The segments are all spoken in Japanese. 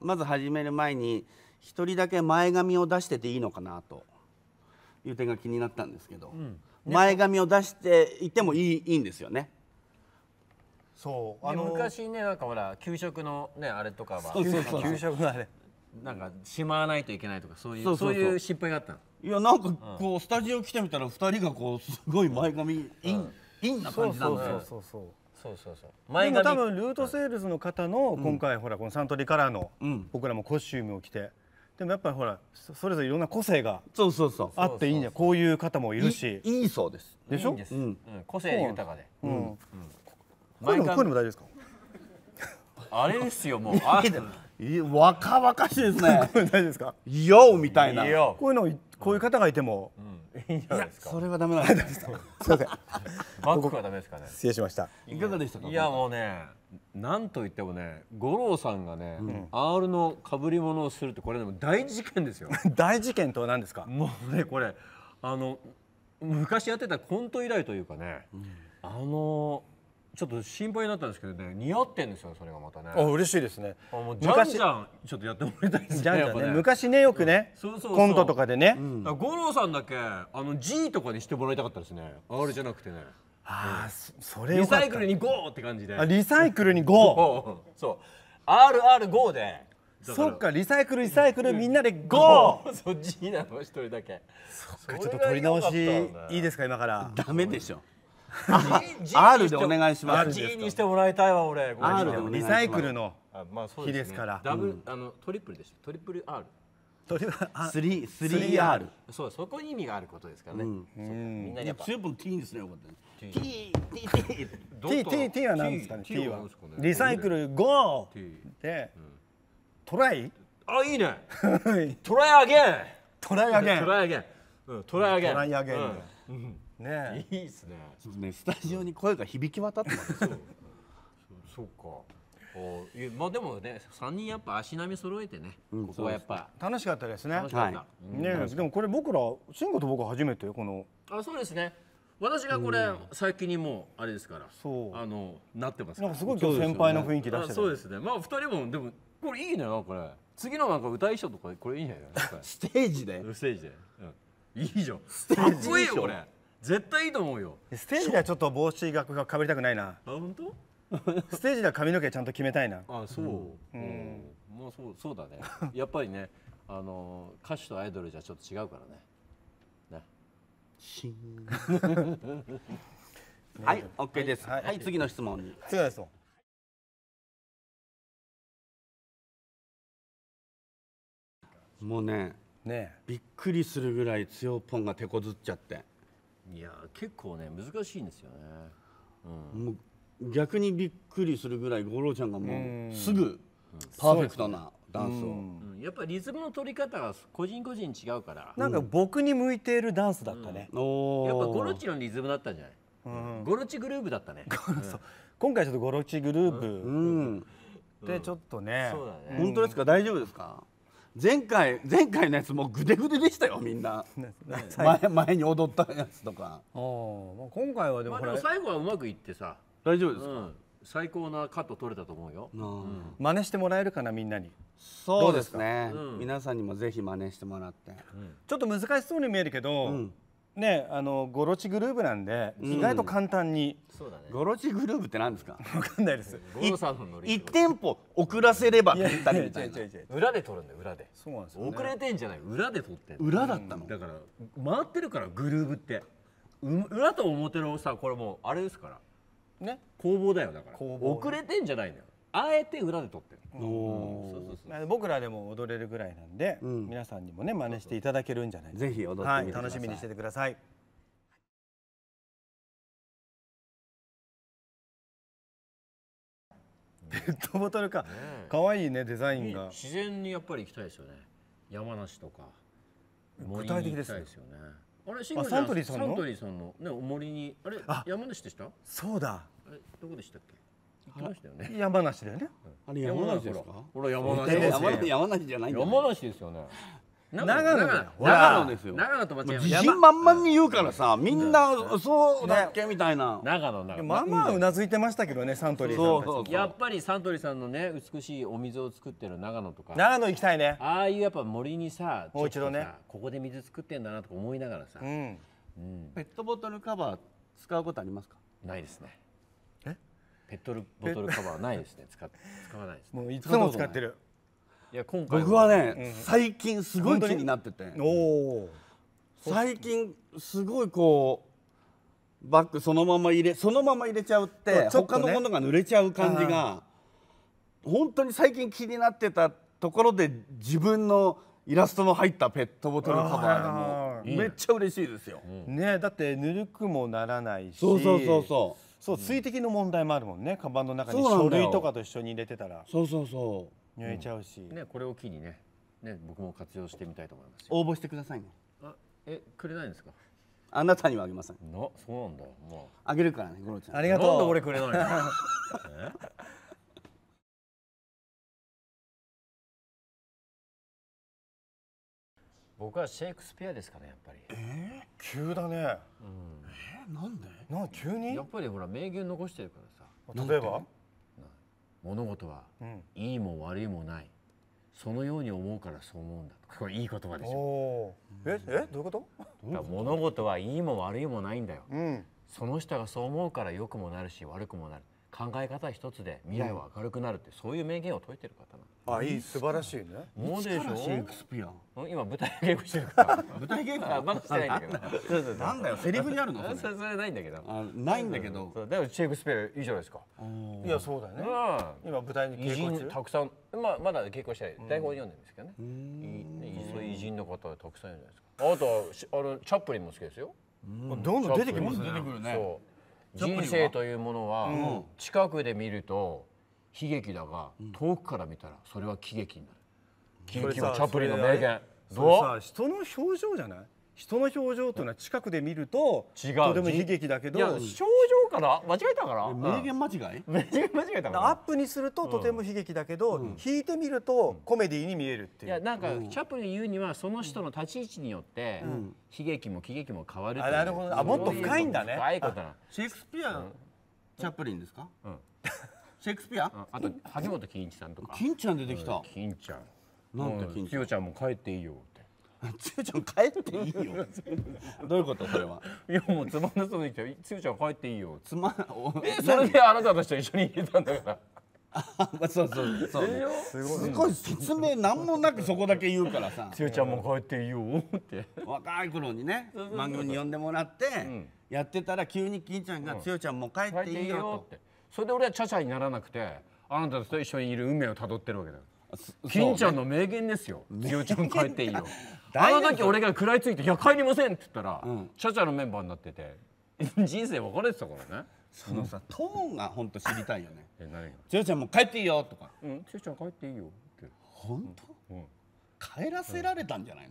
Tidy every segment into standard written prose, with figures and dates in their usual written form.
まず始める前に1人だけ前髪を出してていいのかなという点が気になったんですけど、うんね、前髪を出していてもいいんですよね。そう昔ね、なんかほら給食のねあれとかは給食のあれなんかしまわないといけないとかそういう失敗があったの。いやなんかこう、うん、スタジオ来てみたら2人がこうすごい前髪インな感じなんだよね。でも多分ルートセールスの方の今回ほらこのサントリーカラーの僕らもコスチュームを着て、でもやっぱりほらそれぞれいろんな個性があっていいんじゃ、こういう方もいるしいいそうですでしょ。個性豊かで声も大丈夫ですか。あれですよもう若々しいですね。声大丈夫ですか。ようみたいなこういう方がいてもいいんじゃないですか。それはダメなんですか。すいません。マックはダメですかね。失礼しました。いかがでしたか。いやもうね、なんといってもね、五郎さんがね、R の被り物をするってこれでも大事件ですよ。大事件とは何ですか。もうねこれ昔やってたコント以来というかね、ちょっと心配になったんですけどね、似合ってんですよ、それがまたね。あ、嬉しいですね。もうじゃんじゃんちょっとやってもらいたいですね。昔ね、よくね、コントとかでね、五郎さんだけG とかにしてもらいたかったですね。R じゃなくてね。ああ、それ。リサイクルに GO って感じで。リサイクルに GO。そう。RRGO で。そっか、リサイクルみんなで GO。そう、G なの一人だけ。そっか、ちょっと取り直しいいですか今から。ダメでしょ。R でお願いします。G にしてもらいたいわ俺。R でもリサイクルの日ですから。ダブトリプルでしょ。トリプル R。3R。そうそこに意味があることですからね。みんなやっぱ。全部 T ですねよかった。T は何ですかね。T はリサイクル GO でトライ。あいいね。トライアゲン。ねえいいですね。スタジオに声が響き渡ってます。そうか。まあでもね3人やっぱ足並み揃えてね。ここはやっぱ楽しかったですね。ねでもこれ僕ら慎吾と僕は初めてこの。あそうですね。私がこれ最近にもうあれですから。そうなってます。なんかすごい今日先輩の雰囲気出してる。そうですね。まあ2人もでもこれいいねこれ。次のなんか歌衣装とかこれいいんじゃないですか。ステージで。ステージで。いいじゃん。かっこいいよこれ。絶対いいと思うよ。ステージではちょっと帽子が被りたくないな。本当？ステージでは髪の毛ちゃんと決めたいな。あ、そう。うん。もうそうだね。やっぱりね、歌手とアイドルじゃちょっと違うからね。ね。シーン。はい、OK です。はい、次の質問に。次の質問。もうね、びっくりするぐらい強ポンが手こずっちゃって。いや結構ね難しいんですよね、うん、もう逆にびっくりするぐらい五郎ちゃんがもうすぐパーフェクトなダンスを、うん、やっぱりリズムの取り方が個人個人違うからなんか僕に向いているダンスだったね、うん、やっぱゴロチのリズムだったんじゃない、うん、ゴロチグルーブだったね今回ちょっとゴロチグルーブ、うんうん、でちょっとね、そうだね、本当ですか大丈夫ですか。前回のやつもうグデグデでしたよみんな前に踊ったやつとか。今回はでも最後はうまくいってさ大丈夫ですか。最高なカット取れたと思うよ。真似してもらえるかなみんなに。そうですね皆さんにもぜひ真似してもらって。ちょっと難しそうに見えるけどね、ゴロチグルーブなんで意外と簡単に。ゴロチグルーブって何ですか。分かんないです。1店舗遅らせればぴったりみたいな。裏で取るんだよ裏で。そうなんですよ。遅れてんじゃない裏で取ってんの。裏だったのだから回ってるからグルーブって裏と表のさこれもうあれですからね攻防だよ。だから遅れてんじゃないのよあえて裏で取ってる。僕らでも踊れるぐらいなんで皆さんにもね真似していただけるんじゃないですか。ぜひ踊ってみてください。楽しみにしててください。ペットボトルか。可愛いねデザインが。自然にやっぱり行きたいですよね。山梨とか。具体的ですよね。あれサントリーさんの。サントリーさんのねお森にあれ山梨でした？そうだ。あれどこでしたっけ？山梨だよね。あれ山梨ですか？これ山梨。山梨じゃないんだ。山梨ですよね。長野ですよ。長野と間違えない。自信満々に言うからさ、みんなそうだっけみたいな。長野長野。まあまあうなずいてましたけどね、サントリーさん。やっぱりサントリーさんのね、美しいお水を作ってる長野とか。長野行きたいね。ああいうやっぱ森にさ、もう一度ね、ここで水作ってんだなとか思いながらさ。ペットボトルカバー使うことありますか？ないですね。え？ペットボトルカバーないですね。使わないです。もういつも使ってる。いや今回僕はね、最近すごい気になってて、最近すごいこうバッグそのまま入れちゃうって、他のものが濡れちゃう感じが本当に最近気になってたところで、自分のイラストの入ったペットボトルカバーでもめっちゃ嬉しいですよ。ね、だってぬるくもならないし、そう水滴の問題もあるもんね。カバンの中に書類とかと一緒に入れてたら、そうそうそう、匂いちゃうし、ね、これを機にね、僕も活用してみたいと思います。応募してくださいね。あ、くれないんですか？あなたにはあげません。の、そうなんだ。もうあげるからね、ゴロちゃん。ありがとう。なんで俺くれないの？僕はシェイクスピアですかね、やっぱり。急だね。なんで？なん急に？やっぱりほら名言残してるからさ。例えば？物事はいいも悪いもない、そのように思うからそう思うんだ。これいい言葉でしょ。どういうこと？物事はいいも悪いもないんだよ。その人がそう思うから良くもなるし悪くもなる。考え方一つで未来は明るくなるって、そういう名言を解いてる方なの。あ、いい、素晴らしいね。もうでしょ。シェイクスピア。今舞台稽古してるから。舞台稽古はまだしてないんだけど。なんだよ、セリフにあるの？それないんだけど。ないんだけど。だからシェイクスピアいいじゃないですか。いやそうだね。今舞台に稽古中。たくさん。まだ稽古してない。台本読んでるんですけどね。そういう偉人の方たくさんいるじゃないですか。あとチャップリンも好きですよ。どんどん出てきますね。出てくるね。人生というものは近くで見ると悲劇だが、遠くから見たらそれは喜劇になる。喜劇はチャップリンの名言。どう？さ、人の表情じゃない？人の表情というのは近くで見るととても悲劇だけど、表情から間違えたから。名言間違い？名言間違えたから。アップにするととても悲劇だけど、引いてみるとコメディーに見えるっていう。いやなんかチャップリン言うには、その人の立ち位置によって悲劇も喜劇も変わる。あ、なるほど。あ、もっと深いんだね。深いことな。シェイクスピア、チャップリンですか？シェイクスピア？あと萩本欽一さんとか。欽ちゃん出てきた。欽ちゃん。なんて欽ちゃん。欽ちゃんも帰っていいよ。つゆちゃん帰っていいよ。どういうことそれは？いやもうつまんなそうに言って、つゆちゃん帰っていいよ。それであなたと一緒に行けたんだから。そうそうそう。すごい説明なんもなくそこだけ言うからさ。つゆちゃんも帰っていいよって。若い頃にね、番組に呼んでもらってやってたら、急に欽ちゃんがつゆちゃんも帰っていいよって。それで俺はチャチャにならなくて、あなたと一緒にいる運命をたどってるわけだ。欽ちゃんの名言ですよ。つゆちゃん帰っていいよ。あの時俺が食らいついて「いや帰りません」って言ったら、チャチャのメンバーになってて、人生分かれてたからね。そのさ、トーンが本当知りたいよね。「チャチャもう帰っていいよ」とか「うんチャチャ帰っていいよ」って本当帰らせられたんじゃない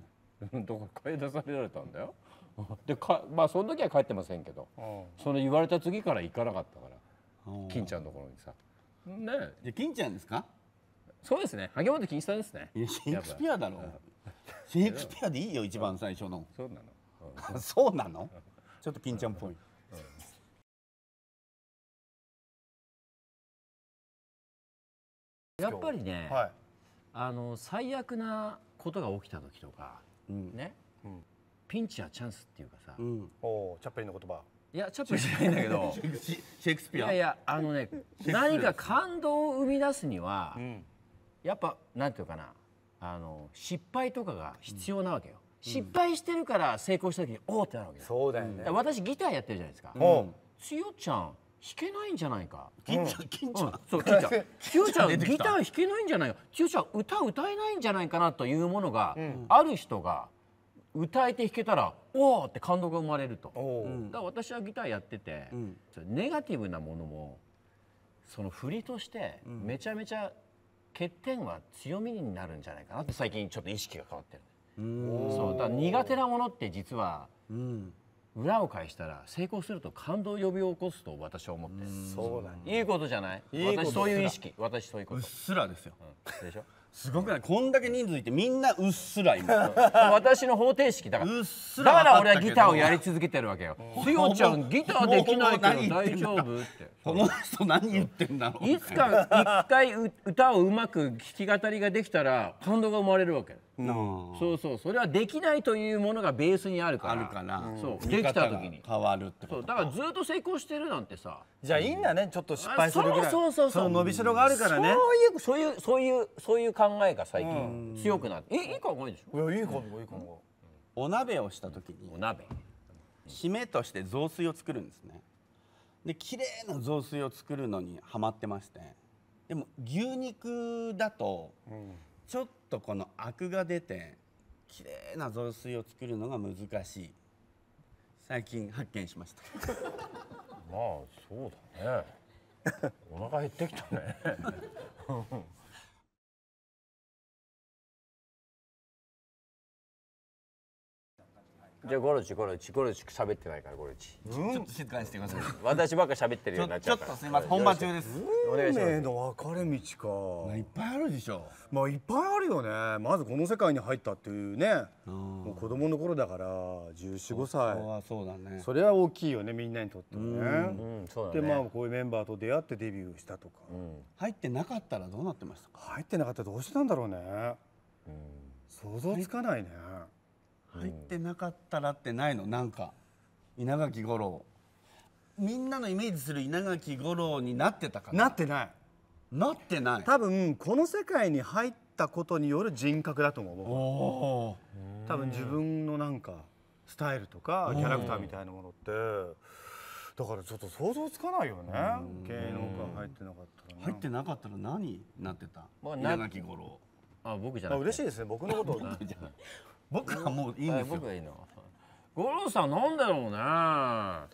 の？どこか帰らされられたんだよ。でまあその時は帰ってませんけど、その言われた次から行かなかったから、欽ちゃんのところにさ。ねえ、欽ちゃんですか？そうですね、萩本欽一さんですね。シェイクスピアだろ。シェイクスピアでいいよ、一番最初の。そうなの。そうなの。ちょっと欽ちゃんっぽい。やっぱりね、最悪なことが起きた時とか、ね。ピンチやチャンスっていうかさ。チャップリンの言葉。いやチャップリンじゃないんだけど。シェイクスピア。いやいや、あのね、何か感動を生み出すには、やっぱなんていうかな。失敗とかが必要なわけよ。失敗してるから成功した時におおってなるわけだ。そうだよね。私ギターやってるじゃないですか。つよちゃん弾けないんじゃないか。つよちゃんギター弾けないんじゃないか。つよちゃん歌歌えないんじゃないかなというものがある人が歌えて弾けたらおおって感動が生まれると。だから私はギターやってて、ネガティブなものもその振りとしてめちゃめちゃ欠点は強みになるんじゃないかなって、最近ちょっと意識が変わってる。そうだ、苦手なものって実は裏を返したら成功すると感動を呼び起こすと私は思って、そうだね、いいことじゃない、私そういう意識、私そういうことうっすらですよ、でしょ、すごくない、こんだけ人数いてみんなうっすら、今私の方程式だから、だから俺はギターをやり続けてるわけよ。つよちゃんギターできないけど大丈夫って、この人何言ってんだろう、いつか一回歌をうまく弾き語りができたら感動が生まれるわけ。そうそう、それはできないというものがベースにあるから、あるかな、そうできた時に変わるってこと。だからずっと成功してるなんてさ、じゃあいいんだね、ちょっと失敗するぐらい、そうそうそう、伸びしろがあるからね。そういう考えが最近強くなって、いい考えでしょ。いや、いい考え、いい考え。お鍋をした時に、お鍋締めとして雑炊を作るんですね。で綺麗な雑炊を作るのにハマってまして、でも牛肉だとちょっとこのアクが出て綺麗な雑炊を作るのが難しい、最近発見しましたまあそうだねお腹減ってきたねじゃあゴロチ喋ってないからゴロチ、ちょっと静かにしてください。私ばっか喋ってるようになっちゃうから。ちょっとすみません、本番中です。運命の分かれ道か。いっぱいあるでしょ。まあいっぱいあるよね。まずこの世界に入ったっていうね。もう子供の頃だから14、15歳。そうだね。それは大きいよね、みんなにとってもね。でまあこういうメンバーと出会ってデビューしたとか。入ってなかったらどうなってましたか。入ってなかったらどうしてたんだろうね。想像つかないね。入ってなかったらってないの、なんか稲垣吾郎、みんなのイメージする稲垣吾郎になってたかな。なってない、なってない。多分この世界に入ったことによる人格だと思う。多分自分のなんかスタイルとかキャラクターみたいなものって、だからちょっと想像つかないよね。芸能界入ってなかったら、入ってなかったら何になってた、稲垣吾郎。あ、僕じゃない。嬉しいですね、僕のことを。僕はもういいんですよ。五郎さんなんだろうね。な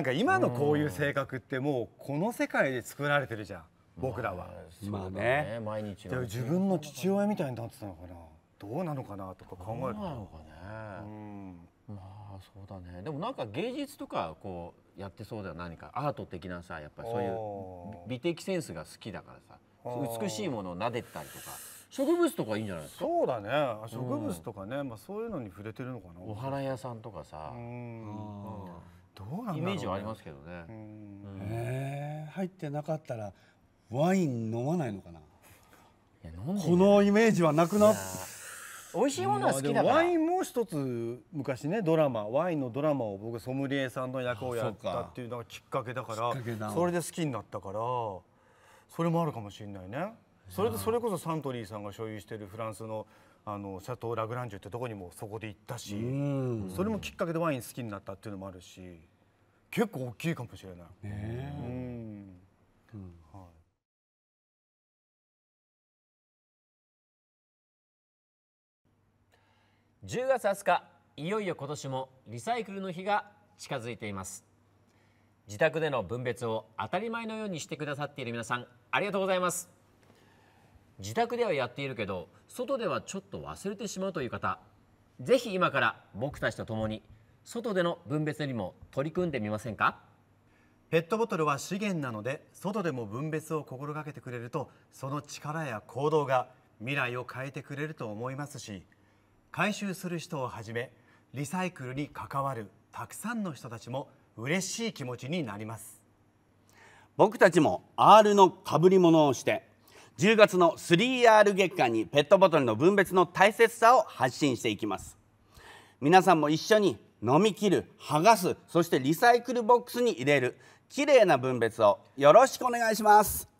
んか今のこういう性格ってもうこの世界で作られてるじゃん。僕らは。まあね。毎日。で自分の父親みたいになってたのかな。どうなのかなとか考える。どうなのかね。まあそうだね。でもなんか芸術とかこうやってそうだよ。何かアート的なさ、やっぱりそういう美的センスが好きだからさ。美しいものを撫でたりとか。植物とかいいんじゃないですか。そうだね、植物とかね、まあそういうのに触れてるのかな。お花屋さんとかさ、どうなんだろうね。イメージはありますけどね。入ってなかったらワイン飲まないのかな。このイメージはなくなっ。美味しいものは好きだから。ワインも一つ昔ね、ドラマ、ワインのドラマを僕ソムリエさんの役をやったっていうのがきっかけだから、それで好きになったから、それもあるかもしれないね。それでそれこそサントリーさんが所有しているフランスのシャトー・ラグランジュってとこにもそこで行ったし、それもきっかけでワイン好きになったっていうのもあるし、結構大きいかもしれない。10月20日、いよいよ今年もリサイクルの日が近づいています。自宅での分別を当たり前のようにしてくださっている皆さん、ありがとうございます。自宅ではやっているけど外ではちょっと忘れてしまうという方、ぜひ今から僕たちと共に外での分別にも取り組んでみませんか。ペットボトルは資源なので、外でも分別を心がけてくれると、その力や行動が未来を変えてくれると思いますし、回収する人をはじめリサイクルに関わるたくさんの人たちも嬉しい気持ちになります。僕たちも R のかぶり物をして、10月の 3R 月間にペットボトルの分別の大切さを発信していきます。皆さんも一緒に飲み切る、剥がす、そしてリサイクルボックスに入れる綺麗な分別をよろしくお願いします。